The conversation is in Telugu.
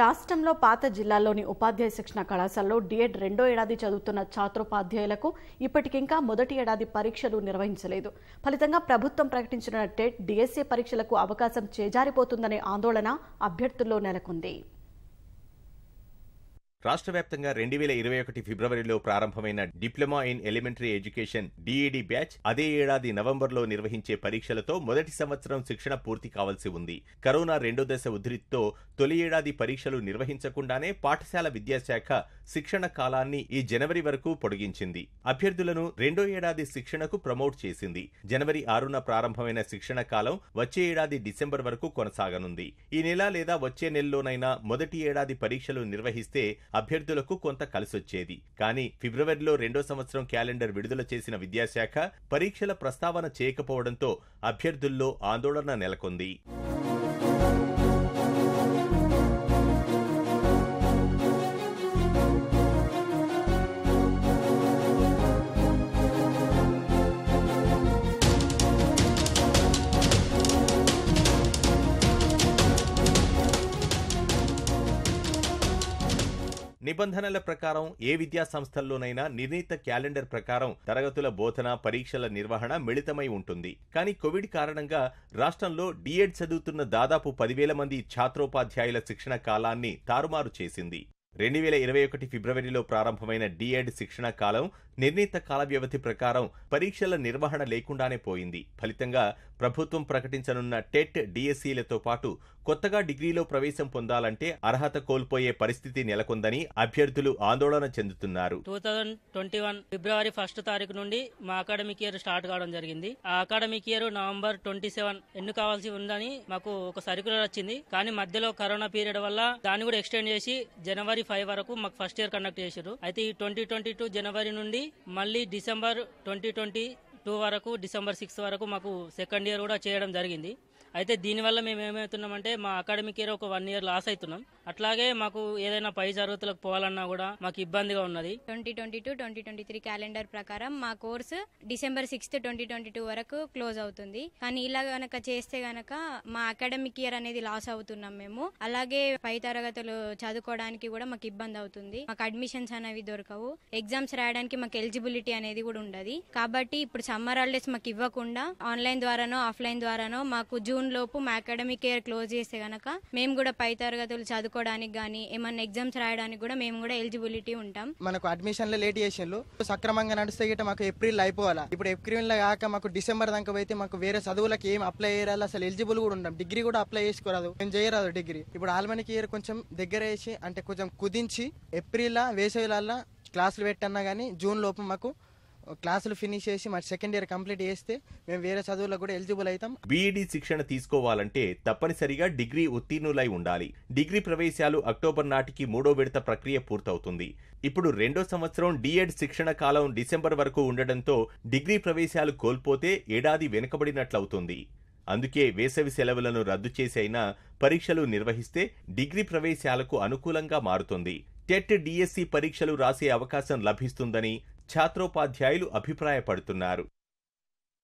రాష్ట్రంలో పాత జిల్లాలోని ఉపాధ్యాయ శిక్షణ కళాశాలలో డిఎడ్ రెండో ఏడాది చదువుతున్న ఛాత్రోపాధ్యాయులకు ఇప్పటికి ఇంకా మొదటి ఏడాది పరీక్షలు నిర్వహించలేదు. ఫలితంగా ప్రభుత్వం ప్రకటించిన టెట్, డిఎస్సి పరీక్షలకు అవకాశం చేజారిపోతుందనే ఆందోళన అభ్యర్థుల్లో నెలకొంది. రాష్ట్ర వ్యాప్తంగా 2021 ఫిబ్రవరిలో ప్రారంభమైన diploma in elementary education DEd batch అదే ఏడాది నవంబర్లో నిర్వహించే పరీక్షలతో మొదటి సంవత్సరం శిక్షణ పూర్తి కావాల్సి ఉంది. కరోనా రెండో దశ ఉధృతితో తొలి ఏడాది పరీక్షలు నిర్వహించకుండానే పాఠశాల విద్యాశాఖ శిక్షణ కాలాన్ని ఈ జనవరి వరకు పొడిగించింది. అభ్యర్థులను రెండో ఏడాది శిక్షణకు ప్రమోట్ చేసింది. జనవరి 6న ప్రారంభమైన శిక్షణ కాలం వచ్చే ఏడాది డిసెంబర్ వరకు కొనసాగనుంది. ఈ నెల లేదా వచ్చే నెలలోనైనా మొదటి ఏడాది పరీక్షలు నిర్వహిస్తే అభ్యర్థులకు కొంత కలిసొచ్చేది. కానీ ఫిబ్రవరిలో రెండో సంవత్సరం క్యాలెండర్ విడుదల చేసిన విద్యాశాఖ పరీక్షల ప్రస్తావన చేయకపోవడంతో అభ్యర్థుల్లో ఆందోళన నెలకొంది. నిబంధనల ప్రకారం ఏ విద్యా సంస్థల్లోనైనా నిర్ణీత క్యాలెండర్ ప్రకారం తరగతుల బోధన, పరీక్షల నిర్వహణ మిళితమై ఉంటుంది. కానీ కోవిడ్ కారణంగా రాష్ట్రంలో డిఎడ్ చదువుతున్న దాదాపు 10,000 మంది ఛాత్రోపాధ్యాయుల శిక్షణ కాలాన్ని తారుమారు చేసింది. 2021 ఫిబ్రవరిలో ప్రారంభమైన డిఎడ్ శిక్షణ కాలం నిర్ణీత కాల వ్యవధి ప్రకారం పరీక్షల నిర్వహణ లేకుండానే పోయింది. ఫలితంగా ప్రభుత్వం ప్రకటించనున్న టెట్, డిఎస్సీలతో పాటు కొత్తగా డిగ్రీలో ప్రవేశం పొందాలంటే అర్హత కోల్పోయే పరిస్థితి నెలకొందని అభ్యర్థులు ఆందోళన చెందుతున్నారు. 2021 ఫిబ్రవరి 1 నుండి మా అకాడమిక్ ఇయర్ స్టార్ట్ కావడం జరిగింది. ఆ అకాడమిక్ ఇయర్ నవంబర్ 27 ఎన్ను కావాల్సి ఉందని మాకు ఒక సర్క్యులర్ వచ్చింది. కానీ మధ్యలో కరోనా పీరియడ్ వల్ల దాన్ని కూడా ఎక్స్టెండ్ చేసి జనవరి 5 వరకు మాకు ఫస్ట్ ఇయర్ కండక్ట్ చేశారు. అయితే ఈ 2022 జనవరి నుండి మళ్ళీ డిసెంబర్ 2022 వరకు, డిసెంబర్ 6 వరకు మాకు సెకండ్ ఇయర్ కూడా చేయడం జరిగింది. అయితే దీనివల్ల మేము ఏమవుతున్నామంటే మా అకాడమిక్ ఇయర్ ఒక 1 year లాస్ అవుతున్నాం. అట్లాగే మాకు ఏదైనా పై జరుగుతులకు పోవాలన్నా కూడా మాకు ఇబ్బందిగా ఉన్నది. 2022-2023 క్యాలెండర్ ప్రకారం మా కోర్సు డిసెంబర్ 6, 2022 వరకు క్లోజ్ అవుతుంది. కానీ ఇలా గనక చేస్తే గనక మా అకాడమిక్ ఇయర్ అనేది లాస్ అవుతున్నాం మేము. అలాగే పై తరగతులు చదువుకోవడానికి కూడా మాకు ఇబ్బంది అవుతుంది. మాకు అడ్మిషన్స్ అనేవి దొరకవు, ఎగ్జామ్స్ రాయడానికి మాకు ఎలిజిబిలిటీ అనేది కూడా ఉండదు. కాబట్టి ఇప్పుడు సమ్మర్ హాలిడేస్ మాకు ఇవ్వకుండా ఆన్లైన్ ద్వారానో ఆఫ్లైన్ ద్వారానో మాకు జూన్ లోపు మా అకాడమిక్ ఇయర్ క్లోజ్ చేస్తే గనక మేము కూడా పై తరగతులు చదువుకోవడానికి గానీ ఏమన్నా ఎగ్జామ్స్ రాయడానికి కూడా మేము కూడా ఎలిజిబిలిటీ ఉంటాం. మనకు అడ్మిషన్లు లేట్ చేసిండ్రు. సక్రమంగా నడిస్తే గిట్ట మాకు ఏప్రిల్ అయిపోవాలా. ఇప్పుడు ఏప్రిల్ కాక మాకు డిసెంబర్ దాకా అయితే మాకు వేరే చదువులకు ఏం అప్లై చేయాలి, అసలు ఎలిజిబుల్ కూడా ఉంటాం. డిగ్రీ కూడా అప్లై చేసుకోరాదు, మేము చేయరాదు డిగ్రీ. ఇప్పుడు ఆల్మనిక్ ఇయర్ కొంచెం దగ్గర వేసి అంటే కొంచెం కుదించి ఏప్రిల్ వేసవిలా క్లాసులు పెట్టన్నా గానీ జూన్ లోపు మాకు క్లాసులు ఫినిష్ చేసి మా సెకండ్ ఇయర్ కంప్లీట్ చేస్తే మేము వేరే చదువులకు కూడా ఎలిజిబుల్ అవుతాం. బీఈడీ శిక్షణ తీసుకోవాలంటే తప్పనిసరిగా డిగ్రీ ఉత్తీర్ణులై ఉండాలి. డిగ్రీ ప్రవేశాలు అక్టోబర్ నాటికి 3వ విడత ప్రక్రియ పూర్తవుతుంది. ఇప్పుడు రెండో సంవత్సరం డిఎడ్ శిక్షణ కాలం డిసెంబర్ వరకు ఉండడంతో డిగ్రీ ప్రవేశాలు కోల్పోతే ఏడాది వెనుకబడినట్లవుతుంది. అందుకే వేసవి సెలవులను రద్దు చేసైనా పరీక్షలు నిర్వహిస్తే డిగ్రీ ప్రవేశాలకు అనుకూలంగా మారుతుంది. టెట్, డిఎస్సి పరీక్షలు రాసే అవకాశం లభిస్తుందని ఛాత్రోపాధ్యాయులు అభిప్రాయపడుతున్నారు.